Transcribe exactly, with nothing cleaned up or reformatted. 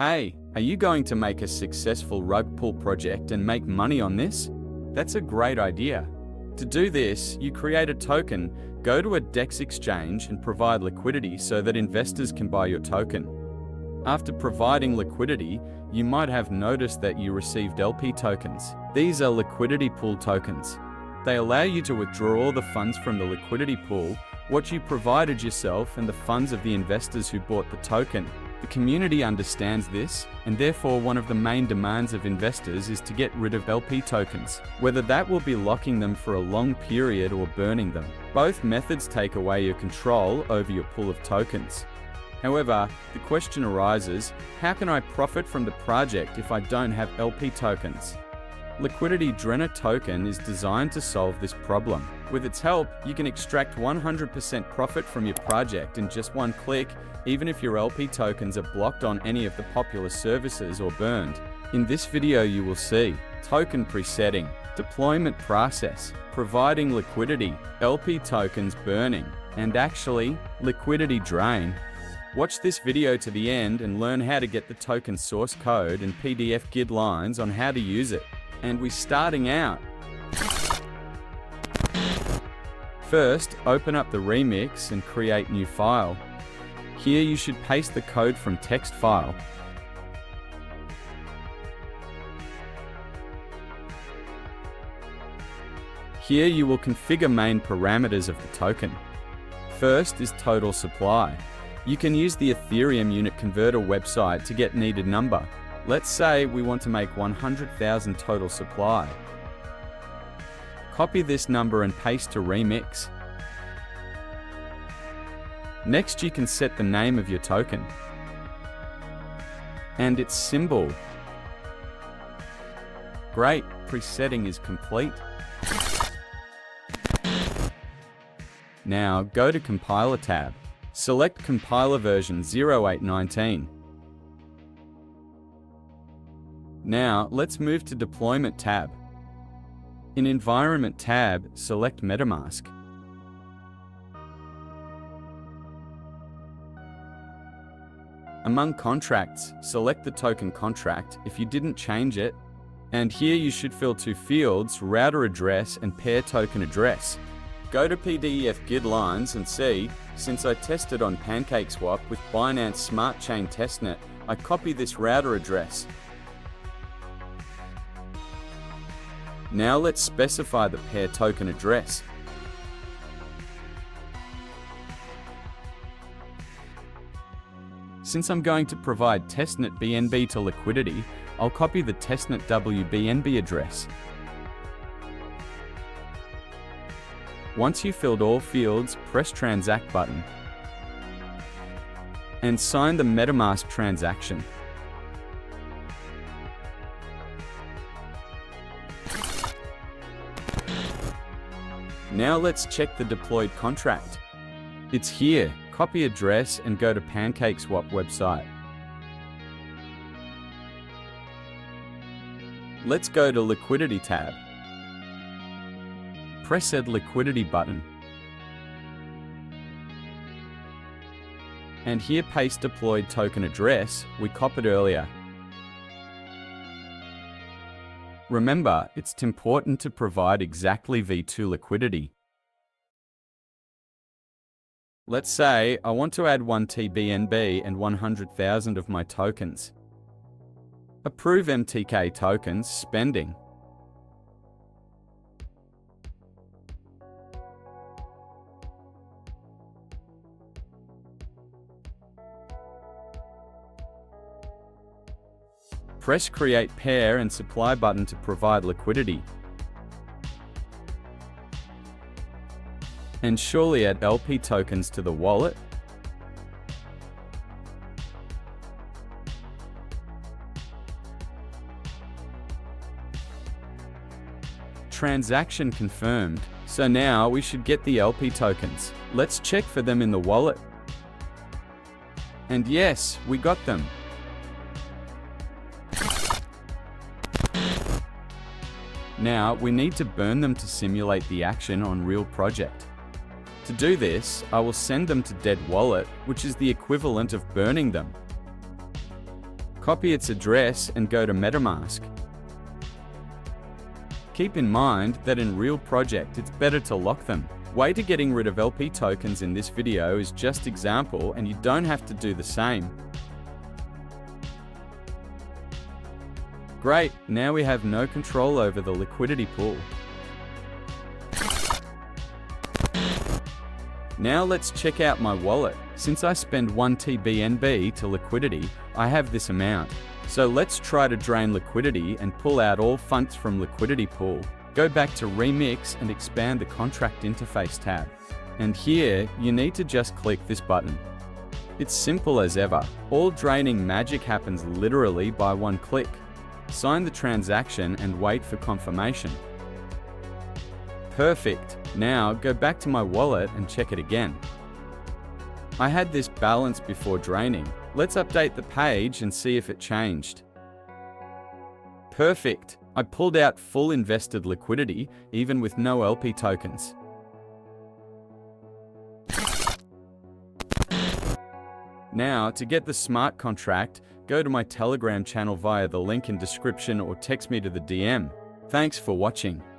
Hey, are you going to make a successful rug pull project and make money on this? That's a great idea. To do this, you create a token, go to a DEX exchange and provide liquidity so that investors can buy your token. After providing liquidity, you might have noticed that you received L P tokens. These are liquidity pool tokens. They allow you to withdraw the funds from the liquidity pool, what you provided yourself, and the funds of the investors who bought the token. The community understands this, and therefore one of the main demands of investors is to get rid of L P tokens, whether that will be locking them for a long period or burning them. Both methods take away your control over your pool of tokens. However, the question arises, how can I profit from the project if I don't have L P tokens? Liquidity Drainer token is designed to solve this problem. With its help, you can extract one hundred percent profit from your project in just one click, even if your L P tokens are blocked on any of the popular services or burned. In this video you will see token presetting, deployment process, providing liquidity, L P tokens burning, and actually, liquidity drain. Watch this video to the end and learn how to get the token source code and P D F guidelines on how to use it. And we're starting out. First, open up the Remix and create new file. Here you should paste the code from text file. Here you will configure main parameters of the token. First is total supply. You can use the Ethereum unit converter website to get needed number. Let's say we want to make one hundred thousand total supply. Copy this number and paste to Remix. Next you can set the name of your token and its symbol. Great, presetting is complete. Now go to Compiler tab. Select Compiler version zero eight nineteen. Now, let's move to Deployment tab. In Environment tab, select MetaMask. Among contracts, select the token contract if you didn't change it. And here you should fill two fields, router address and pair token address. Go to P D F guidelines and see, since I tested on PancakeSwap with Binance Smart Chain testnet, I copy this router address. Now let's specify the pair token address. Since I'm going to provide testnet B N B to liquidity, I'll copy the testnet W B N B address. Once you've filled all fields, press Transact button and sign the MetaMask transaction. Now let's check the deployed contract. It's here. Copy address and go to PancakeSwap website. Let's go to Liquidity tab. Press Add Liquidity button. And here paste deployed token address we copied earlier. Remember, it's important to provide exactly V two liquidity. Let's say I want to add one T B N B and one hundred thousand of my tokens. Approve M T K tokens spending. Press Create Pair and Supply button to provide liquidity. And surely add L P tokens to the wallet. Transaction confirmed. So now we should get the L P tokens. Let's check for them in the wallet. And yes, we got them. Now, we need to burn them to simulate the action on real project. To do this, I will send them to Dead Wallet, which is the equivalent of burning them. Copy its address and go to MetaMask. Keep in mind that in real project it's better to lock them. Way to getting rid of L P tokens in this video is just example, and you don't have to do the same. Great, now we have no control over the liquidity pool. Now let's check out my wallet. Since I spend one T B N B to liquidity, I have this amount. So let's try to drain liquidity and pull out all funds from liquidity pool. Go back to Remix and expand the contract interface tab. And here, you need to just click this button. It's simple as ever. All draining magic happens literally by one click. Sign the transaction and wait for confirmation. Perfect. Now go back to my wallet and check it again. I had this balance before draining. Let's update the page and see if it changed. Perfect. I pulled out full invested liquidity, even with no L P tokens. Now, to get the smart contract, go to my Telegram channel via the link in description or text me to the D M. Thanks for watching.